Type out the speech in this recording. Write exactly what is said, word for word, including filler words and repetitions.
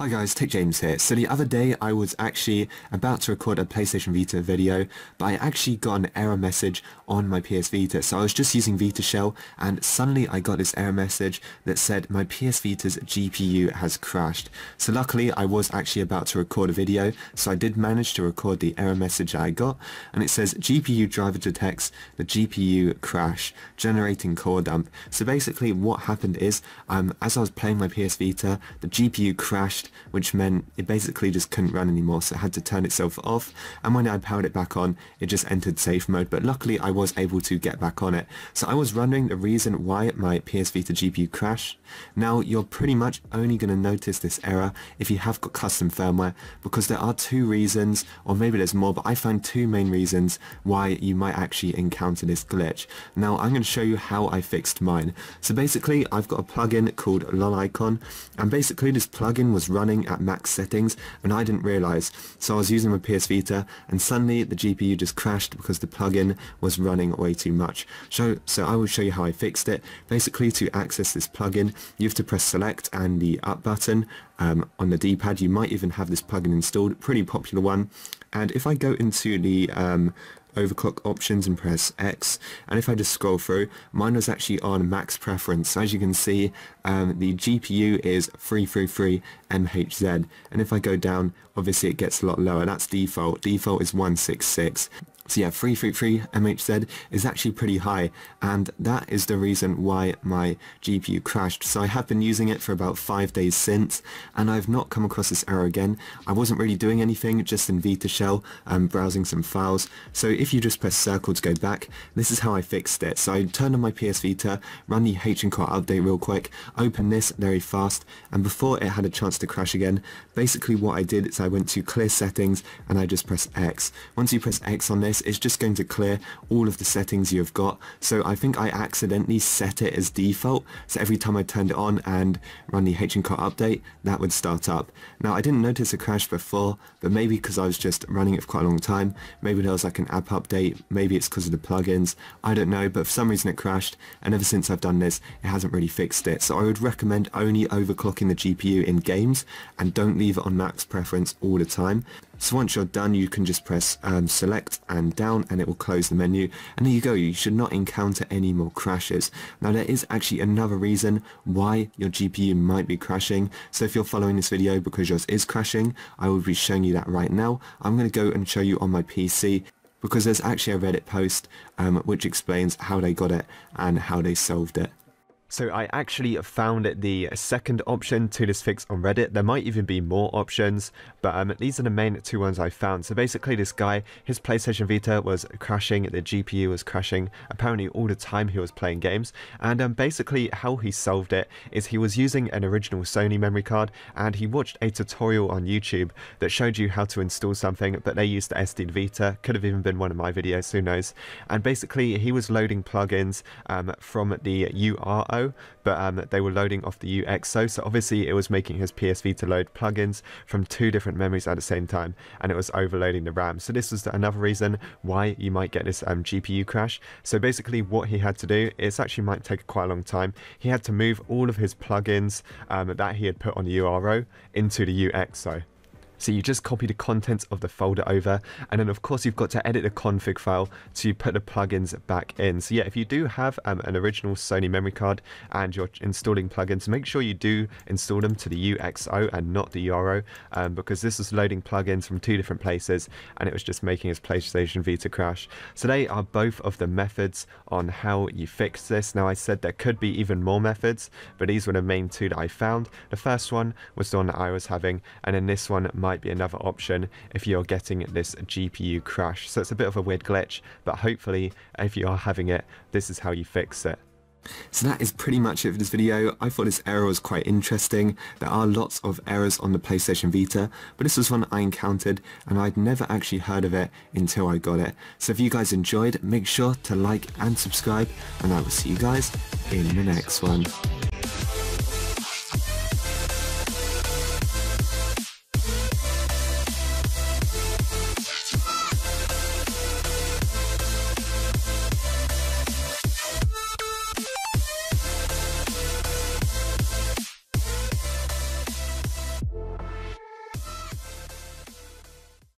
Hi guys, Tech James here. So the other day I was actually about to record a PlayStation Vita video, but I actually got an error message on my P S Vita. So I was just using Vita Shell and suddenly I got this error message that said my P S Vita's G P U has crashed. So luckily I was actually about to record a video, so I did manage to record the error message I got, and it says G P U driver detects the G P U crash, generating core dump. So basically what happened is, um, as I was playing my P S Vita, the G P U crashed, which meant it basically just couldn't run anymore, so it had to turn itself off, and when I powered it back on it just entered safe mode, but luckily I was able to get back on it. So I was wondering the reason why my P S Vita G P U crashed. Now you're pretty much only going to notice this error if you have got custom firmware, because there are two reasons, or maybe there's more, but I found two main reasons why you might actually encounter this glitch. Now I'm going to show you how I fixed mine. So basically I've got a plugin called Lolicon, and basically this plugin was running at max settings and I didn't realize, so I was using my P S Vita and suddenly the G P U just crashed because the plugin was running way too much. So, so I will show you how I fixed it. Basically, to access this plugin you have to press select and the up button um, on the D pad. You might even have this plugin installed, pretty popular one. And if I go into the um, overclock options and press X, and if I just scroll through, mine was actually on max preference. So as you can see, um, the G P U is three three three M H Z, and if I go down, obviously it gets a lot lower. That's default. Default is one six six. So yeah, three three three M H Z is actually pretty high, and that is the reason why my G P U crashed. So I have been using it for about five days since, and I've not come across this error again. I wasn't really doing anything, just in Vita Shell, um, browsing some files. So if you just press circle to go back, this is how I fixed it. So I turned on my P S Vita, run the H and Core update real quick, open this very fast, and before it had a chance to crash again, basically what I did is I went to clear settings, and I just press X. Once you press X on this, it's just going to clear all of the settings you've got. So I think I accidentally set it as default, so every time I turned it on and run the H and Core update, that would start up. Now I didn't notice a crash before, but maybe because I was just running it for quite a long time, maybe there was like an app update, maybe it's because of the plugins, I don't know, but for some reason it crashed, and ever since I've done this it hasn't really fixed it. So I would recommend only overclocking the G P U in games and don't leave it on max preference all the time. So once you're done, you can just press um, select and down, and it will close the menu, and there you go. You should not encounter any more crashes. Now there is actually another reason why your G P U might be crashing. So if you're following this video because yours is crashing, I will be showing you that right now. I'm going to go and show you on my P C, because there's actually a Reddit post um, which explains how they got it and how they solved it. So I actually found the second option to this fix on Reddit. There might even be more options, but um, these are the main two ones I found. So basically this guy, his PlayStation Vita was crashing, the G P U was crashing apparently all the time he was playing games, and um, basically how he solved it is he was using an original Sony memory card, and he watched a tutorial on YouTube that showed you how to install something, but they used the S D Vita, could have even been one of my videos, who knows. And basically he was loading plugins um, from the U R L, but um, they were loading off the U X O, so obviously it was making his P S Vita load plugins from two different memories at the same time, and it was overloading the RAM. So this was another reason why you might get this um, G P U crash. So basically what he had to do, it actually might take quite a long time, he had to move all of his plugins um, that he had put on the U R L into the U X O. So you just copy the contents of the folder over, and then of course you've got to edit the config file to put the plugins back in. So yeah, if you do have um, an original Sony memory card and you're installing plugins, make sure you do install them to the U X O and not the U R O, um, because this is loading plugins from two different places, and it was just making his PlayStation Vita crash. So they are both of the methods on how you fix this. Now I said there could be even more methods, but these were the main two that I found. The first one was the one that I was having, and then this one might might be another option if you're getting this G P U crash. So it's a bit of a weird glitch, but hopefully if you are having it, this is how you fix it. So that is pretty much it for this video. I thought this error was quite interesting. There are lots of errors on the PlayStation Vita, but this was one I encountered and I'd never actually heard of it until I got it. So if you guys enjoyed, make sure to like and subscribe, and I will see you guys in the next one.